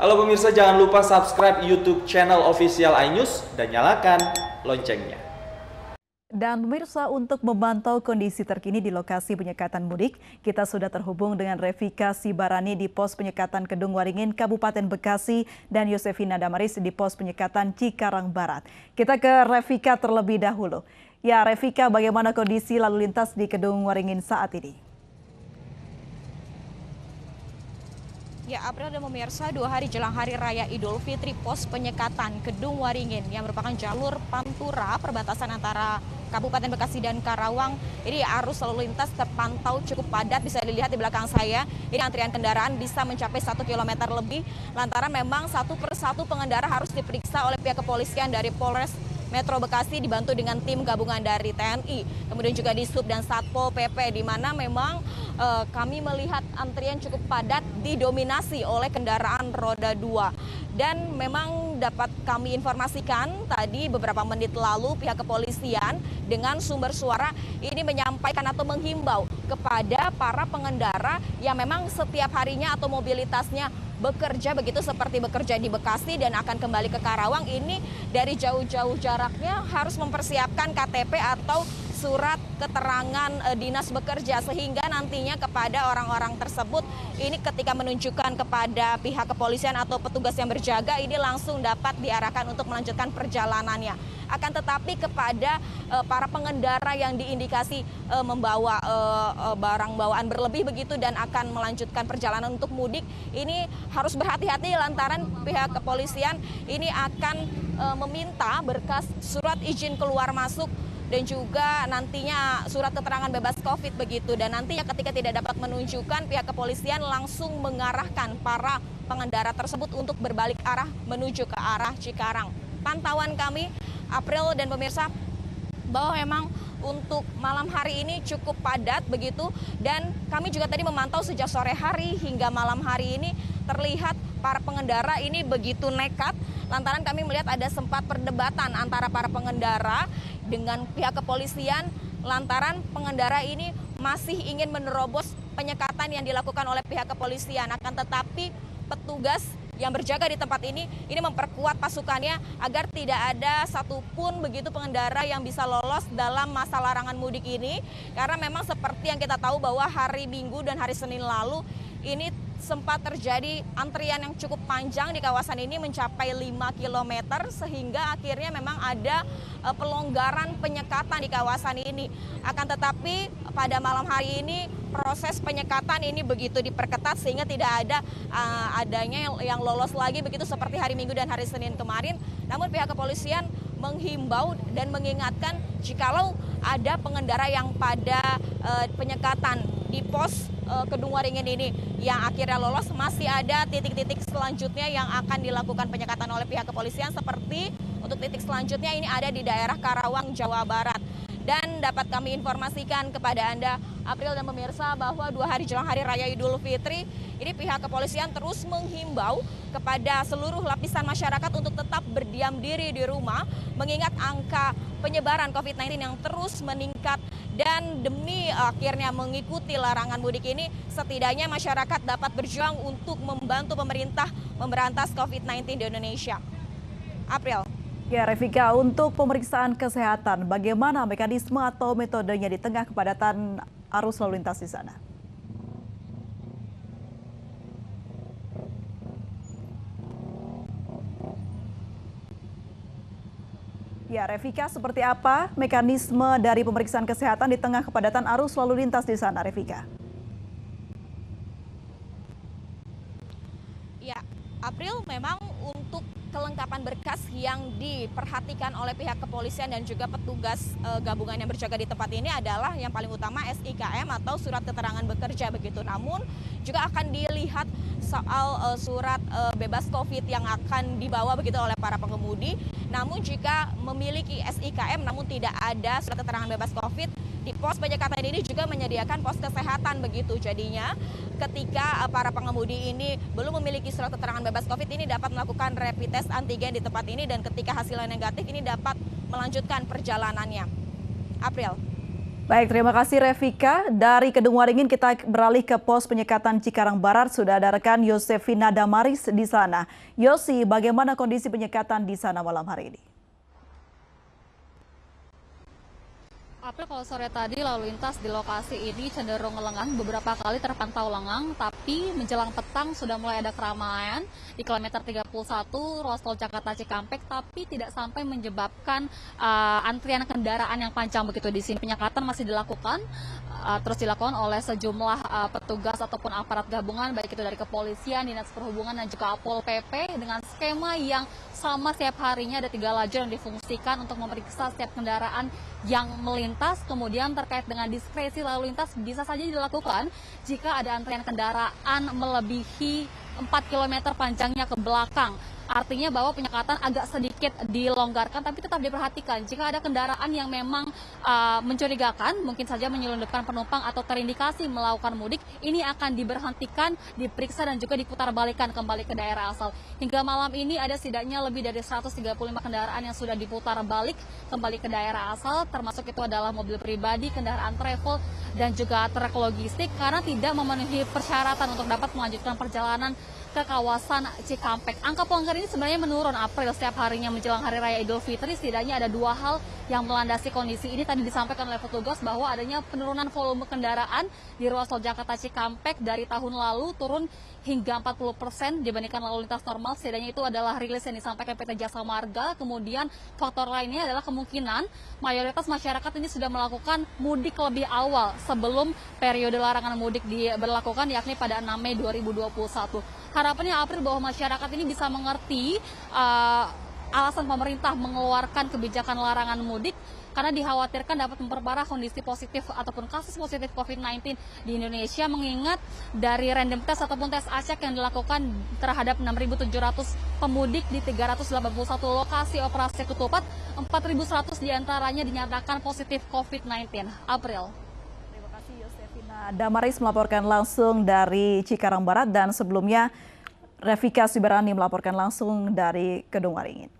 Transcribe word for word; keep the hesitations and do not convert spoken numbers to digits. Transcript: Halo pemirsa, jangan lupa subscribe YouTube channel official iNews dan nyalakan loncengnya. Dan pemirsa, untuk memantau kondisi terkini di lokasi penyekatan mudik, kita sudah terhubung dengan Revika Sibarani di pos penyekatan Kedung Waringin, Kabupaten Bekasi, dan Yosefina Damaris di pos penyekatan Cikarang Barat. Kita ke Revika terlebih dahulu. Ya Revika, bagaimana kondisi lalu lintas di Kedung Waringin saat ini? Ya, April dan pemirsa, dua hari jelang Hari Raya Idul Fitri, pos penyekatan Kedung Waringin yang merupakan jalur pantura perbatasan antara Kabupaten Bekasi dan Karawang, ini arus lalu lintas terpantau cukup padat. Bisa dilihat di belakang saya, ini antrian kendaraan bisa mencapai satu kilometer lebih, lantaran memang satu persatu pengendara harus diperiksa oleh pihak kepolisian dari Polres Metro Bekasi dibantu dengan tim gabungan dari T N I, kemudian juga Dishub dan Satpo P P, di mana memang e, kami melihat antrian cukup padat didominasi oleh kendaraan roda dua. Dan memang dapat kami informasikan tadi beberapa menit lalu pihak kepolisian dengan sumber suara ini menyampaikan atau menghimbau kepada para pengendara yang memang setiap harinya atau mobilitasnya bekerja begitu seperti bekerja di Bekasi dan akan kembali ke Karawang, ini dari jauh-jauh jaraknya harus mempersiapkan K T P atau surat keterangan dinas bekerja, sehingga nantinya kepada orang-orang tersebut ini ketika menunjukkan kepada pihak kepolisian atau petugas yang berjaga ini langsung dapat diarahkan untuk melanjutkan perjalanannya. Akan tetapi kepada uh, para pengendara yang diindikasi uh, membawa uh, uh, barang bawaan berlebih begitu dan akan melanjutkan perjalanan untuk mudik, ini harus berhati-hati lantaran pihak kepolisian ini akan uh, meminta berkas surat izin keluar masuk dan juga nantinya surat keterangan bebas COVID begitu. Dan nantinya ketika tidak dapat menunjukkan, pihak kepolisian langsung mengarahkan para pengendara tersebut untuk berbalik arah menuju ke arah Cikarang. Pantauan kami, April dan pemirsa, bahwa memang untuk malam hari ini cukup padat begitu, dan kami juga tadi memantau sejak sore hari hingga malam hari ini terlihat para pengendara ini begitu nekat, lantaran kami melihat ada sempat perdebatan antara para pengendara dengan pihak kepolisian, lantaran pengendara ini masih ingin menerobos penyekatan yang dilakukan oleh pihak kepolisian. Akan tetapi petugas yang berjaga di tempat ini, ini memperkuat pasukannya agar tidak ada satupun begitu pengendara yang bisa lolos dalam masa larangan mudik ini. Karena memang seperti yang kita tahu bahwa hari Minggu dan hari Senin lalu ini sempat terjadi antrian yang cukup panjang di kawasan ini mencapai lima kilometer, sehingga akhirnya memang ada pelonggaran penyekatan di kawasan ini. Akan tetapi pada malam hari ini proses penyekatan ini begitu diperketat sehingga tidak ada uh, adanya yang, yang lolos lagi begitu seperti hari Minggu dan hari Senin kemarin. Namun pihak kepolisian menghimbau dan mengingatkan jikalau ada pengendara yang pada uh, penyekatan di pos uh, Kedung Waringin ini yang akhirnya lolos, masih ada titik-titik selanjutnya yang akan dilakukan penyekatan oleh pihak kepolisian, seperti untuk titik selanjutnya ini ada di daerah Karawang, Jawa Barat. Dan dapat kami informasikan kepada Anda, April dan pemirsa, bahwa dua hari jelang Hari Raya Idul Fitri, ini pihak kepolisian terus menghimbau kepada seluruh lapisan masyarakat untuk tetap berdiam diri di rumah, mengingat angka penyebaran COVID sembilan belas yang terus meningkat. Dan demi akhirnya mengikuti larangan mudik ini, setidaknya masyarakat dapat berjuang untuk membantu pemerintah memberantas COVID sembilan belas di Indonesia. April. Ya Revika, untuk pemeriksaan kesehatan, bagaimana mekanisme atau metodenya di tengah kepadatan arus lalu lintas di sana? Ya Revika, seperti apa mekanisme dari pemeriksaan kesehatan di tengah kepadatan arus lalu lintas di sana, Revika? Ya, April, memang untuk kelengkapan berkas yang diperhatikan oleh pihak kepolisian dan juga petugas e, gabungan yang berjaga di tempat ini adalah yang paling utama S I K M atau Surat Keterangan Bekerja begitu. Namun juga akan dilihat soal e, surat e, bebas COVID yang akan dibawa begitu oleh para pengemudi. Namun jika memiliki S I K M namun tidak ada surat keterangan bebas COVID, di pos penyekatan ini juga menyediakan pos kesehatan begitu. Jadinya ketika para pengemudi ini belum memiliki surat keterangan bebas COVID, ini dapat melakukan rapid test antigen di tempat ini, dan ketika hasilnya negatif ini dapat melanjutkan perjalanannya. April. Baik, terima kasih Revika. Dari Kedung Waringin kita beralih ke pos penyekatan Cikarang Barat. Sudah ada rekan Yosefina Damaris di sana. Yosi, bagaimana kondisi penyekatan di sana malam hari ini? April, kalau sore tadi lalu lintas di lokasi ini cenderung lengang, beberapa kali terpantau lengang, tapi menjelang petang sudah mulai ada keramaian di kilometer tiga puluh satu ruas tol Jakarta Cikampek, tapi tidak sampai menyebabkan uh, antrian kendaraan yang panjang begitu di sini. Penyekatan masih dilakukan, uh, terus dilakukan oleh sejumlah uh, petugas ataupun aparat gabungan, baik itu dari kepolisian, dinas perhubungan, dan juga Satpo P P dengan skema yang sama setiap harinya, ada tiga lajur yang difungsikan untuk memeriksa setiap kendaraan yang melintas. Kemudian terkait dengan diskresi lalu lintas bisa saja dilakukan jika ada antrian kendaraan melebihi empat kilometer panjangnya ke belakang. Artinya bahwa penyekatan agak sedikit dilonggarkan, tapi tetap diperhatikan. Jika ada kendaraan yang memang uh, mencurigakan, mungkin saja menyelundupkan penumpang atau terindikasi melakukan mudik, ini akan diberhentikan, diperiksa, dan juga diputarbalikan kembali ke daerah asal. Hingga malam ini ada setidaknya lebih dari seratus tiga puluh lima kendaraan yang sudah diputar balik kembali ke daerah asal, termasuk itu adalah mobil pribadi, kendaraan travel, dan juga truk logistik, karena tidak memenuhi persyaratan untuk dapat melanjutkan perjalanan ke kawasan Cikampek. Angka pelanggar ini sebenarnya menurun, April, setiap harinya menjelang Hari Raya Idul Fitri. Setidaknya ada dua hal yang melandasi kondisi ini. Tadi disampaikan oleh petugas bahwa adanya penurunan volume kendaraan di ruas tol Jakarta Cikampek dari tahun lalu turun hingga empat puluh persen dibandingkan lalu lintas normal. Setidaknya itu adalah rilis yang disampaikan P T. Jasa Marga. Kemudian faktor lainnya adalah kemungkinan mayoritas masyarakat ini sudah melakukan mudik lebih awal sebelum periode larangan mudik diberlakukan, yakni pada enam Mei dua ribu dua puluh satu. Harapannya, April, bahwa masyarakat ini bisa mengerti uh, alasan pemerintah mengeluarkan kebijakan larangan mudik karena dikhawatirkan dapat memperparah kondisi positif ataupun kasus positif COVID sembilan belas di Indonesia, mengingat dari random test ataupun tes A S E C yang dilakukan terhadap enam ribu tujuh ratus pemudik di tiga ratus delapan puluh satu lokasi operasi Ketupat, empat ribu seratus diantaranya dinyatakan positif COVID sembilan belas. April. Yosefina Damaris melaporkan langsung dari Cikarang Barat, dan sebelumnya Revika Sibarani melaporkan langsung dari Kedung Waringin.